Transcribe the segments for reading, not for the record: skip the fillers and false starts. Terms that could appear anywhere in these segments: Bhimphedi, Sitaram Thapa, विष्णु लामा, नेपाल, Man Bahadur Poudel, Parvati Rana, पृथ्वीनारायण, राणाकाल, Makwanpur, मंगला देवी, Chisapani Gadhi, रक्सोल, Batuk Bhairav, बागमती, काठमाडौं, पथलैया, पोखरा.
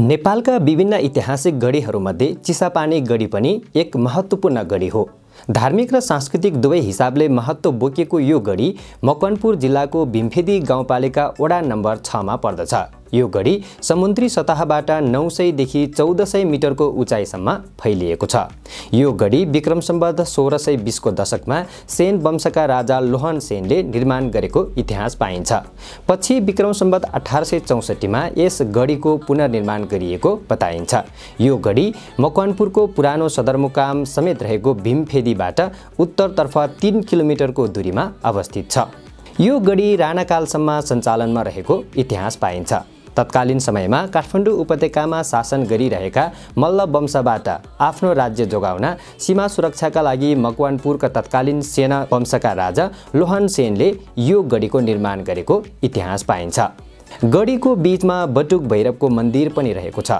नेपालका विभिन्न ऐतिहासिक गढीहरूमध्ये चिसापानी गढी पनि एक महत्त्वपूर्ण गढी हो। धार्मिक र सांस्कृतिक दुवै हिसाबले महत्त्व बोकेको यो गढी मकवानपुर जिल्लाको भीमफेदी गाउँपालिका वडा नम्बर 6 मा पर्दछ। यो गढी समुद्री सतहबाट 900 देखि 1400 मिटरको उचाइसम्म फैलिएको छ। यो गढी विक्रम सम्वत 1620 को दशकमा सेन वंशका राजा लोहन सेनले निर्माण गरेको इतिहास पाइन्छ। पछि विक्रम सम्वत 1864 मा यस गढीको पुनर्निर्माण गरिएको बताइन्छ। यो गढी मकवानपुरको पुरानो सदरमुकाम समेत रहेको भीमफेदीबाट उत्तरतर्फ 3 किलोमिटरको दूरीमा अवस्थित छ। यो गढी राणाकालसम्म सञ्चालनमा रहेको इतिहास पाइन्छ। तत्कालीन समयमा काठमाडौँ उपत्यकामा शासन गरिरहेका मल्ल वंशबाट आफ्नो राज्य जोगाउन सीमा सुरक्षाका लागि मकवानपुरका तत्कालीन सेना वंशका राजा लोहन सेनले यो गढीको निर्माण गरेको इतिहास पाइन्छ। गढीको बीचमा बटुक भैरवको मन्दिर पनि रहेको छ।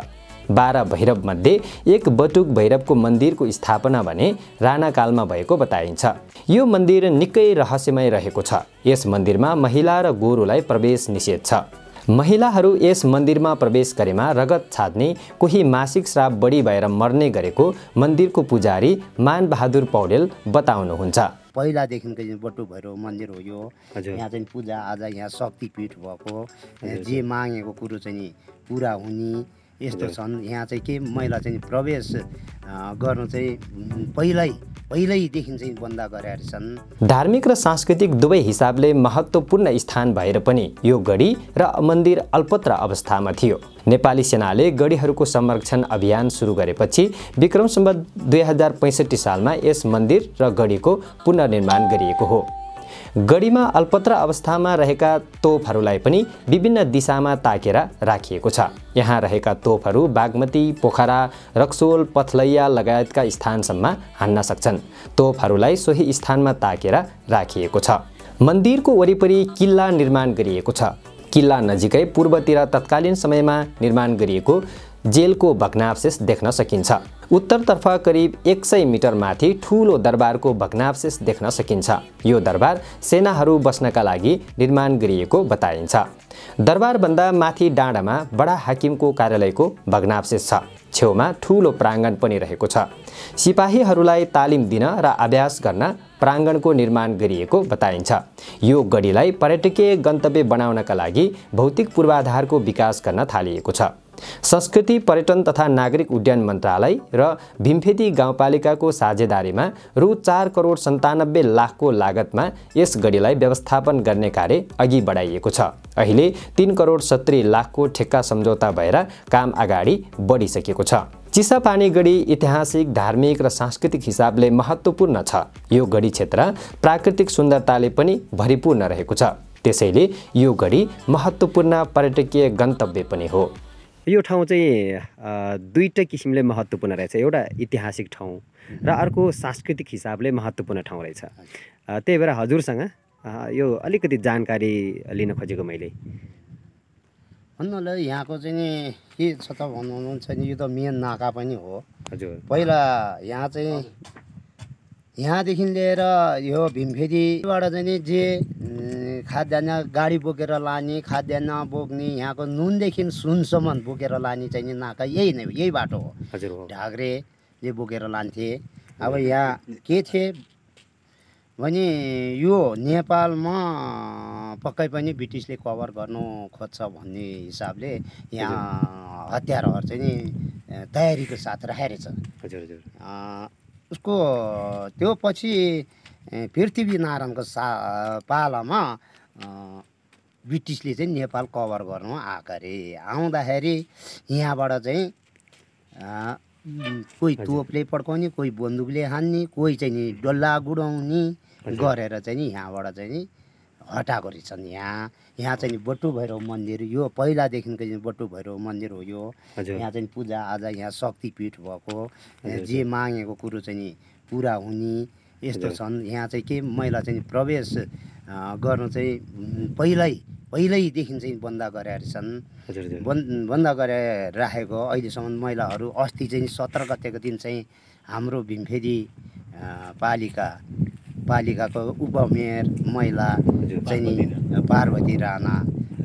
12 भैरवमध्ये एक बटुक भैरवको मन्दिरको स्थापना भने राणाकालमा भएको बताइन्छ। यो मन्दिर निकै रहस्यमय रहेको छ। यस मन्दिरमा महिला र गोरुलाई प्रवेश निषेध छ। महिलाहरू यस मन्दिरमा प्रवेश गरेमा रगत छाड्ने, कोही मासिक श्राप बढी भएर मर्ने गरेको मन्दिरको पुजारी मान बहादुर पौडेल बताउनुहुन्छ। पहिलादेखिको बटुक भैरव मन्दिर हो यो। यहाँ चाहिँ पूजा आजा, यहाँ शक्तिपीठ भएको, जे मागेको कुरो चाहिँ पूरा हुने यस्तो छन्। यहाँ चाहिँ के महिला चाहिँ प्रवेश गर्न चाहिँ पहिल्यैदेखि चाहिँ बन्द गरेर छन्। धार्मिक र सांस्कृतिक दुवै हिसाबले महत्त्वपूर्ण स्थान भएर पनि यो गढी र मन्दिर अल्पत्र अवस्थामा थियो। नेपाली सेनाले गढीहरूको संरक्षण अभियान सुरु गरेपछि विक्रम सम्वत 2065 सालमा यस मन्दिर र गढीको पुनर्निर्माण गरिएको हो। गढीमा अल्पत्र अवस्थामा रहेका तोपहरूलाई पनि विभिन्न दिशामा ताकेर राखिएको छ। यहाँ रहेका तोपहरू बागमती, पोखरा, रक्सोल, पथलैया लगायतका स्थानसम्म हान्न सक्छन्। तोपहरूलाई सोही स्थानमा ताकेर राखिएको छ। मन्दिरको वरिपरि किल्ला निर्माण गरिएको छ। किल्ला नजिकै पूर्वतिर तत्कालीन समयमा निर्माण गरिएको जेलको भग्नावशेष देख्न सकिन्छ। उत्तरतर्फ करिब 100 मिटर माथि ठूलो दरबारको भग्नावशेष देख्न सकिन्छ। यो दरबार सेनाहरू बस्नका लागि निर्माण गरिएको बताइन्छ। दरबारभन्दा माथि डाँडामा बडा हाकिमको कार्यालयको भग्नावशेष छ। छेउमा ठूलो प्राङ्गण पनि रहेको छ। सिपाहीहरूलाई तालिम दिन र अभ्यास गर्न प्राङ्गणको निर्माण गरिएको बताइन्छ। यो गढीलाई पर्यटकीय गन्तव्य बनाउनका लागि भौतिक पूर्वाधारको विकास गर्न थालिएको छ। संस्कृति, पर्यटन तथा नागरिक उड्डयन मन्त्रालय र भीमफेदी गाउँपालिकाको साझेदारीमा रु 4,97,00,000 को लागतमा यस गढीलाई व्यवस्थापन गर्ने कार्य अघि बढाइएको छ। अहिले 3,70,00,000 को ठेक्का सम्झौता भएर काम अगाडि बढिसकेको छ। चिसापानी गढी ऐतिहासिक, धार्मिक र सांस्कृतिक हिसाबले महत्त्वपूर्ण छ। यो गढी क्षेत्र प्राकृतिक सुन्दरताले पनि भरिपूर्ण रहेको छ। त्यसैले यो गढी महत्त्वपूर्ण पर्यटकीय गन्तव्य पनि हो। यो ठाउँ चाहिँ दुईटा किसिमले महत्त्वपूर्ण रहेछ। एउटा ऐतिहासिक ठाउँ र अर्को सांस्कृतिक हिसाबले महत्त्वपूर्ण ठाउँ रहेछ। त्यही भएर हजुरसँग यो अलिकति जानकारी लिन खोजेको मैले। भन्नलाई यहाँको चाहिँ के छ त भन्नुहुन्छ नि, यो त मेन नाका पनि हो। हजुर, पहिला यहाँ चाहिँ यहाँदेखि लिएर यो भीमफेदीबाट चाहिँ जे खाद्यान्न गाडी बोकेर लाने, खाद्यान्न बोक्ने, यहाँको नुनदेखि सुनसम्म बोकेर लाने चाहिँ नाका यही नै, यही बाटो हो। हजुर, ढाग्रेले बोकेर लान्थे। अब यहाँ के थिए भने यो नेपालमा पक्कै पनि ब्रिटिसले कभर गर्नु खोज्छ भन्ने हिसाबले यहाँ हतियारहरू चाहिँ तयारीको साथ राखेको छ। हजुर हजुर। उसको त्यो पछि पृथ्वीनारायणको पालामा ब्रिटिसले चाहिँ नेपाल कभर गर्नु आएको अरे। आउँदाखेरि यहाँबाट चाहिँ कोही तोपले पड्काउने, कोही बन्दुकले हान्ने, कोही चाहिँ डल्ला गुडाउने गरेर चाहिँ यहाँबाट चाहिँ हटाएको रहेछन्। यहाँ चाहिँ बटुक भैरव मन्दिर, यो पहिलादेखिको बटुक भैरव मन्दिर हो यो। यहाँ चाहिँ पूजा आजा, यहाँ शक्तिपीठ भएको, जे मागेको कुरो चाहिँ पुरा हुने यस्तो छन्। यहाँ चाहिँ के महिला चाहिँ प्रवेश गर्न चाहिँ पहिल्यैदेखि चाहिँ बन्द गरेर छन्। बन्द गरेर राखेको। अहिलेसम्म महिलाहरू अस्ति चाहिँ 17 गतेको दिन चाहिँ हाम्रो भीमफेदी पालिकाको उपमेयर महिला चाहिँ पार्वती राणा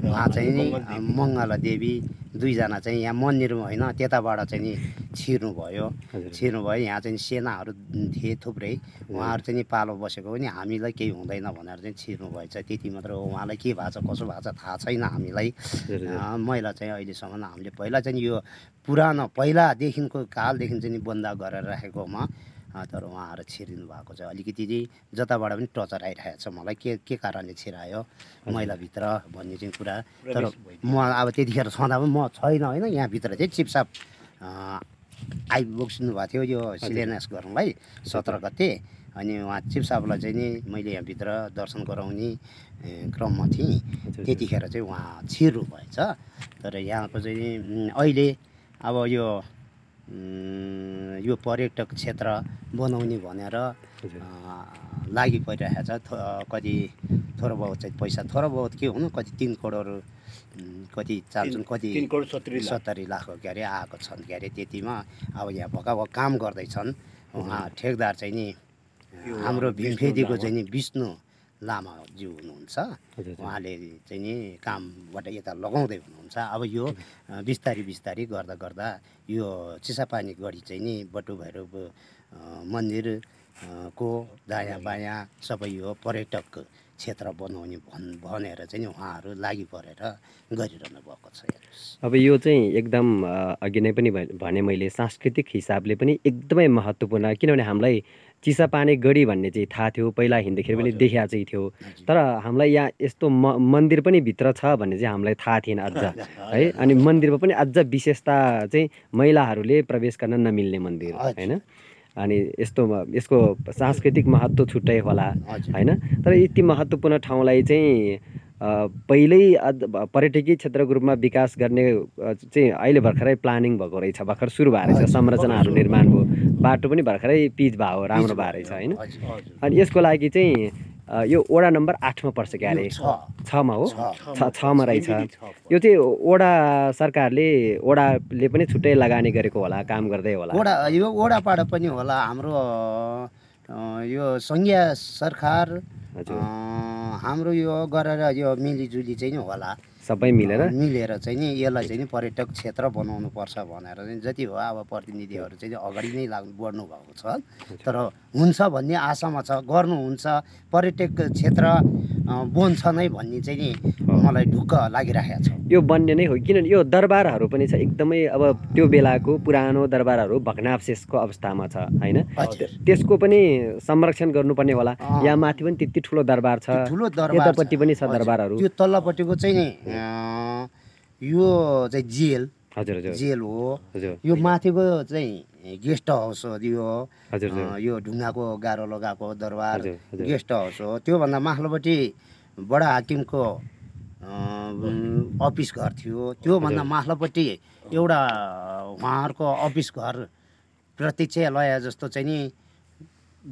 वहाँ चाहिँ मंगला देवी दुईजना चाहिँ यहाँ मन्दिर हैन त्यताबाट चाहिँ नि छिर्नु भयो यहाँ चाहिँ सेनाहरु थिए थुप्रै उहाँहरु चाहिँ पालो बसेको पनि हामीलाई केही हुँदैन भनेर चाहिँ छिर्नु भएछ। त्यति मात्र हो, उहाँलाई के भाछ कसो भाछ थाहा छैन हामीलाई। मैला चाहिँ अहिले सम्म हामीले पहिला चाहिँ यो पुरानो पहिलादेखिको कालदेखि चाहिँ बन्दा गरेर राखेकोमा तर उहाँहरु छिरिनु भएको छ। अलिकति जताबाट पनि टचर आइरहेको छ मलाई के कारणले छिरायो मैला भित्र भन्ने चाहिँ कुरा। तर म अब त्यतिखेर छँदा पनि म छैन हैन, यहाँ भित्र चाहिँ चिपसाप आइपुग्नु भएको थियो यो शिलान्यास गर्नलाई 17 गते। अनि उहाँ चिपसापलाई चाहिँ नि मैले यहाँ भित्र दर्शन गराउने क्रममा थिएँ, त्यतिखेर चाहिँ उहाँ छिर्नु भएछ। तर यहाँको चाहिँ अहिले अब यो पर्यटक क्षेत्र बनाउने भनेर लागि परिरहेको छ। कति थोरै बहुत चाहिँ पैसा, थोरै बहुत के हुनु, कति 3 करोड कति चाल्छन्, कति 3 करोड 70 लाख के अरे आएको छन् के अरे। त्यतिमा अब यहाँ भक्कभक्क काम गर्दैछन्। उहाँ ठेकदार चाहिँ नि हाम्रो भीमफेदीको चाहिँ नि विष्णु लामाज्यू हुनुहुन्छ। उहाँले चाहिँ नि कामबाट यता लगाउँदै हुनुहुन्छ। अब यो बिस्तारी गर्दा यो चिसापानी गढी चाहिँ नि बटुक भैरव मन्दिर को दायाँ बायाँ सबै यो पर्यटक क्षेत्र बनाउने भनेर चाहिँ उहाँहरू लागि परेर गरिरहनु भएको छ। अब यो चाहिँ एकदम अघि नै पनि भने मैले सांस्कृतिक हिसाबले पनि एकदमै महत्त्वपूर्ण, किनभने हामीलाई चिसापानी गढी भन्ने चाहिँ थाहा थियो पहिला, हिँड्दाखेरि पनि देखिया चाहिँ थियो, तर हामीलाई यहाँ यस्तो मन्दिर पनि भित्र छ भन्ने चाहिँ हामीलाई थाहा थिएन अझ है। अनि मन्दिरमा पनि अझ विशेषता चाहिँ महिलाहरूले प्रवेश गर्न नमिल्ने मन्दिर हैन। अनि यस्तो यसको सांस्कृतिक महत्त्व छुट्टै होला हैन। तर यति महत्त्वपूर्ण ठाउँलाई चाहिँ पहिल्यै पर्यटकीय क्षेत्रको रूपमा विकास गर्ने चाहिँ अहिले भर्खरै प्लानिङ भएको रहेछ, भर्खर सुरु भएको रहेछ, संरचनाहरू निर्माण भयो, बाटो पनि भर्खरै पिच भयो, राम्रो भएको रहेछ हैन। अनि यसको लागि चाहिँ यो वडा नम्बर 8 मा पर्छ क्या, 6 मा हो, 6 मा रहेछ। यो चाहिँ वडा सरकारले वडाले पनि छुट्टै लगानी गरेको होला, काम गर्दै होला, यो वडाबाट पनि होला। हाम्रो यो संघीय सरकार हाम्रो यो गरेर यो मिलिजुली चाहिँ होला, सबै मिलेर चाहिँ नि यसलाई चाहिँ पर्यटक क्षेत्र बनाउनुपर्छ भनेर चाहिँ जति भयो अब प्रतिनिधिहरू चाहिँ अगाडि नै बढ्नु भएको छ। तर हुन्छ भन्ने आशामा छ, गर्नुहुन्छ, पर्यटक क्षेत्र बन्छ नै भन्ने चाहिँ नि मलाई ढुक्क लागिरहेको छ। यो बन्ने नै हो, किनभने यो दरबारहरू पनि छ एकदमै, अब त्यो बेलाको पुरानो दरबारहरू भग्नावशेषको अवस्थामा छ हैन, त्यसको पनि संरक्षण गर्नुपर्ने होला। यहाँ माथि पनि त्यति ठुलो दरबार छ, यतापट्टि पनि छ दरबारहरू, त्यो तल्लोपट्टिको चाहिँ नि यो चाहिँ जेल, जेल हो, यो माथिको चाहिँ गेस्ट हाउस हो, यो ढुङ्गाको गाह्रो लगाएको दरबार गेस्ट हाउस हो। त्योभन्दा माथिल्लोपट्टि बडा हाकिमको अफिस घर थियो, त्योभन्दा माथिल्लोपट्टि एउटा उहाँहरूको अफिस घर प्रतीक्षालय जस्तो चाहिँ नि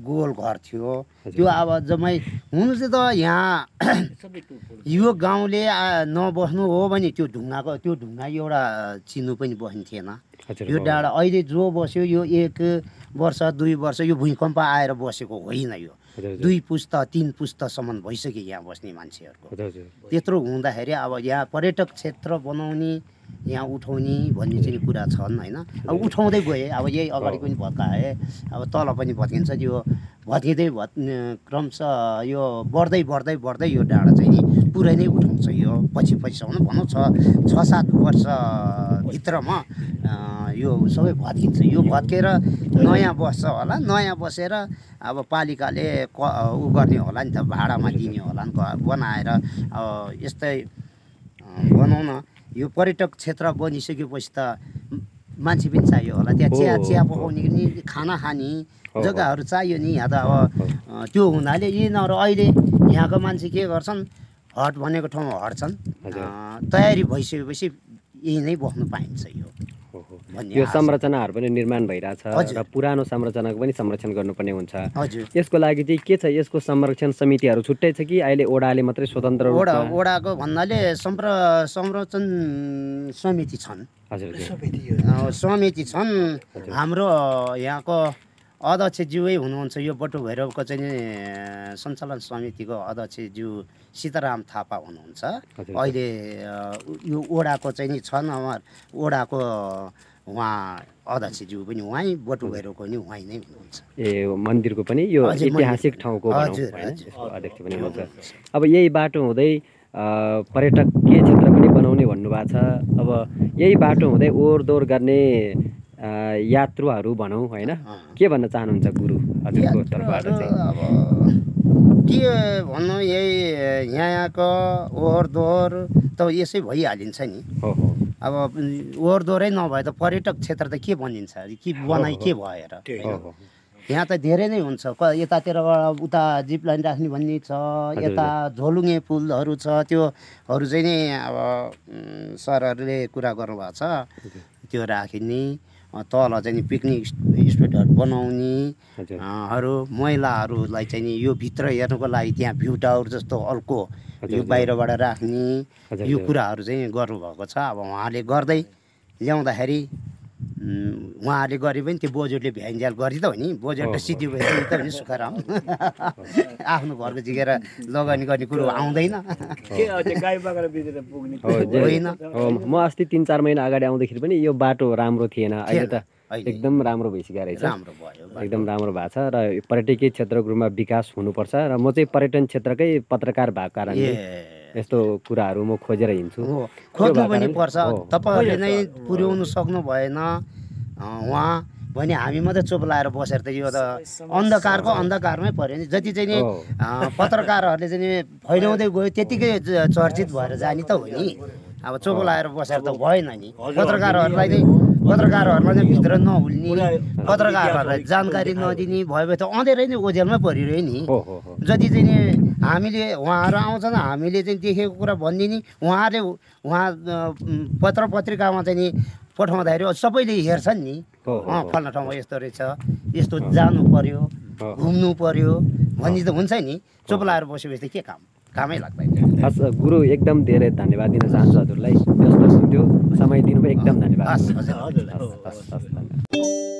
गोल घर थियो। त्यो अब जम्मै हुनु चाहिँ त यहाँ यो गाउँले नबस्नु हो भने त्यो ढुङ्गा एउटा चिनो पनि बस्ने थिएन यो डाँडा। अहिले जो बस्यो यो 1 वर्ष 2 वर्ष यो भूइकम्प आएर बसेको होइन, यो 2 पुस्ता 3 पुस्तासम्म भइसक्यो यहाँ बस्ने मान्छेहरूको। त्यत्रो हुँदाखेरि अब यहाँ पर्यटक क्षेत्र बनाउने, यहाँ उठाउने भन्ने चाहिँ कुरा छन् हैन। अब उठाउँदै गए, अब यही अगाडि पनि भत्काए, अब तल पनि भत्किन्छ, यो भत्किँदै क्रमशः यो बढ्दै यो डाँडा चाहिँ नि पुरै नै उठाउँछ। यो पछिसम्म भनौँ 6-7 वर्षभित्रमा यो सबै भत्किन्छ। यो भत्केर नयाँ बस्छ होला, नयाँ बसेर अब पालिकाले उ गर्ने होला नि त, भाडामा दिने होला नि बनाएर। अब यस्तै भनौँ न, यो पर्यटक क्षेत्र बनिसकेपछि त मान्छे पनि चाहियो होला, त्यहाँ चिया पकाउने नि, खाना खाने जग्गाहरू चाहियो नि यहाँ त। अब त्यो हुनाले यिनीहरू अहिले यहाँको मान्छे के गर्छन्, हट भनेको ठाउँमा हट्छन्, तयारी भइसकेपछि यही नै बस्नु पाइन्छ। यो संरचनाहरू पनि निर्माण भइरहेछ र पुरानो संरचनाको पनि संरक्षण गर्नुपर्ने हुन्छ। यसको लागि चाहिँ के छ, यसको संरक्षण समितिहरू छुट्टै छ कि अहिले ओडाले मात्रै स्वतन्त्र? ओडाको भन्नाले संरक्षण समिति छन्, हाम्रो यहाँको अध्यक्षज्यूै हुनुहुन्छ यो बटुक भैरवको चाहिँ सञ्चालन समितिको अध्यक्षज्यू सीताराम थापा हुनुहुन्छ। अहिले यो ओडाको चाहिँ नि छन् हाम्रो ओडाको उहाँ अध्यक्षज्यू पनि उहाँ बटुक भैरवको नि उहाँ नै हुनुहुन्छ। ए मन्दिरको पनि यो ऐतिहासिक ठाउँको अध्यक्ष पनि हुनुहुन्छ। अब यही बाटो हुँदै पर्यटकीय क्षेत्र पनि बनाउने भन्नुभएको छ। अब यही बाटो हुँदै ओहोरदोहोर गर्ने यात्रुहरू भनौं हैन के भन्न चाहनुहुन्छ गुरु हजुरको तर्फबाट? अब के भन्नु यही यहाँको ओहोरदोहोर त यसै भइहालिन्छ नि। अब ओहोरदोहोरै नभए त पर्यटक क्षेत्र त के बनिन्छ कि बनाइ के भएर यहाँ त धेरै नै हुन्छ। यतातिरबाट उता जिप लाइन राख्ने भन्ने छ, यता झोलुङ्गे पुलहरू छ, त्योहरू चाहिँ नि अब सरहरूले कुरा गर्नुभएको छ त्यो राखिने, तल चाहिँ पिकनिक स्पटहरू बनाउनेहरू, महिलाहरूलाई चाहिँ यो भित्र हेर्नुको लागि त्यहाँ भ्यू टावर जस्तो अल्को यो बाहिरबाट राख्ने यो कुराहरू चाहिँ गर्नुभएको छ। अब उहाँले गर्दै ल्याउँदाखेरि उहाँहरूले गरे पनि त्यो बोजूले भ्याइन्जाल गरी त हो नि, बोजूले सिद्धि भयो त नि सुखराम आफ्नो घरको झिकेर लगानी गर्ने कुरो आउँदैन। म अस्ति 3-4 महिना अगाडि आउँदाखेरि पनि यो बाटो राम्रो थिएन, अहिले त एकदम राम्रो भइसकेको रहेछ, एकदम राम्रो भएको छ र पर्यटकीय क्षेत्रको रूपमा विकास हुनुपर्छ। र म चाहिँ पर्यटन क्षेत्रकै पत्रकार भएको कारणले यस्तो कुराहरू म खोजेर हिँड्छु। खोज्नु पनि पर्छ, तपाईँहरूले नै पुर्याउनु सक्नु भएन उहाँ भने हामी मात्रै चोप लाएर बसेर त यो त अन्धकारको अन्धकारमै पऱ्यो नि। जति चाहिँ नि पत्रकारहरूले चाहिँ फैलाउँदै गयो त्यतिकै चर्चित भएर जाने त हो नि। अब चोप लाएर बसेर त भएन नि। पत्रकारहरूलाई नै भित्र नहुल्ने, पत्रकारहरूलाई जानकारी नदिने भयो भने त अँधेरै नै ओझेलमै परिरह्यो नि। जति चाहिँ नि हामीले उहाँहरू आउँछन् हामीले चाहिँ देखेको कुरा भनिदिने, उहाँहरूले उहाँ पत्र पत्रिकामा चाहिँ नि पठाउँदाखेरि सबैले हेर्छन् नि फल्ना ठाउँमा यस्तो रहेछ, यस्तो जानु पर्यो, घुम्नु पर्यो भन्ने त हुन्छ नि। चोप लाएर बस्यो भने त के कामै लाग्दैन। हस् गुरु एकदम धेरै धन्यवाद दिन चाहन्छु हजुरलाई, समय दिनुभयो एकदम धन्यवाद।